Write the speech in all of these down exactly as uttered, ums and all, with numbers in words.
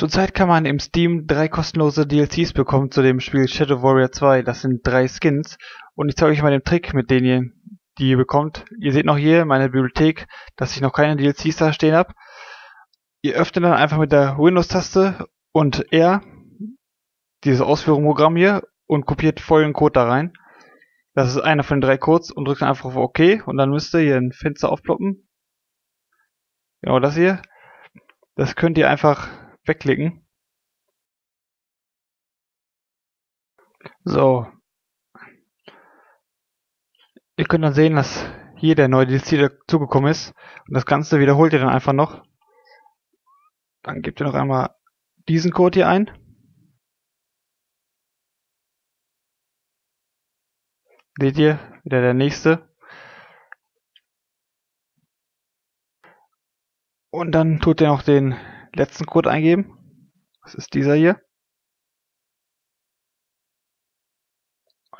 Zurzeit kann man im Steam drei kostenlose D L Cs bekommen zu dem Spiel Shadow Warrior zwei. Das sind drei Skins. Und ich zeige euch mal den Trick, mit denen ihr die ihr bekommt. Ihr seht noch hier meine Bibliothek, dass ich noch keine D L Cs da stehen habe. Ihr öffnet dann einfach mit der Windows-Taste und R dieses Ausführungsprogramm hier und kopiert vollen Code da rein. Das ist einer von den drei Codes und drückt dann einfach auf OK und dann müsst ihr hier ein Fenster aufploppen. Genau das hier. Das könnt ihr einfach wegklicken. So. Ihr könnt dann sehen, dass hier der neue D L C dazugekommen ist. Und das Ganze wiederholt ihr dann einfach noch. Dann gebt ihr noch einmal diesen Code hier ein. Seht ihr, wieder der nächste. Und dann tut ihr noch den letzten Code eingeben. Das ist dieser hier.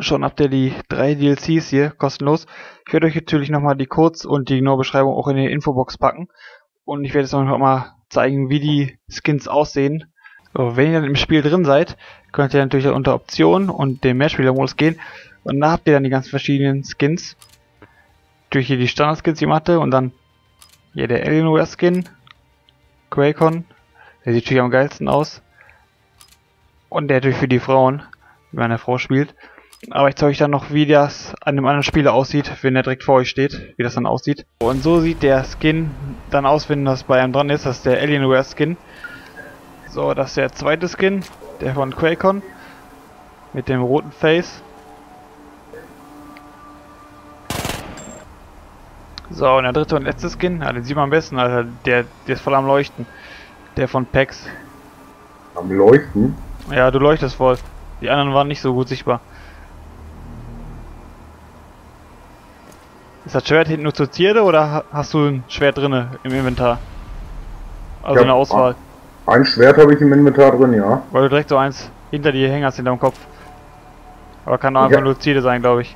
Schon habt ihr die drei D L Cs hier kostenlos. Ich werde euch natürlich nochmal die Codes und die genaue Beschreibung auch in die Infobox packen. Und ich werde jetzt nochmal zeigen, wie die Skins aussehen. So, wenn ihr dann im Spiel drin seid, könnt ihr natürlich unter Optionen und dem Mehrspielermodus gehen. Und da habt ihr dann die ganzen verschiedenen Skins. Natürlich hier die Standard-Skins, die ich hatte. Und dann hier der Alienware-Skin. QuakeCon. Der sieht natürlich am geilsten aus. Und der natürlich für die Frauen, wenn meine Frau spielt. Aber ich zeige euch dann noch, wie das an dem anderen Spieler aussieht, wenn er direkt vor euch steht, wie das dann aussieht. Und so sieht der Skin dann aus, wenn das bei einem dran ist, das ist der Alienware Skin. So, das ist der zweite Skin, der von QuakeCon, mit dem roten Face. So, und der dritte und letzte Skin, ja, den sieht man am besten, Alter, der, der ist voll am Leuchten, der von PAX. Am Leuchten? Ja, du leuchtest voll, die anderen waren nicht so gut sichtbar. Ist das Schwert hinten nur zur Zierde oder hast du ein Schwert drinne im Inventar? Also eine Auswahl. Ein Schwert habe ich im Inventar drin, ja. Weil du direkt so eins hinter dir hängen hast, hinterm Kopf. Aber kann auch einfach nur Zierde sein, glaube ich.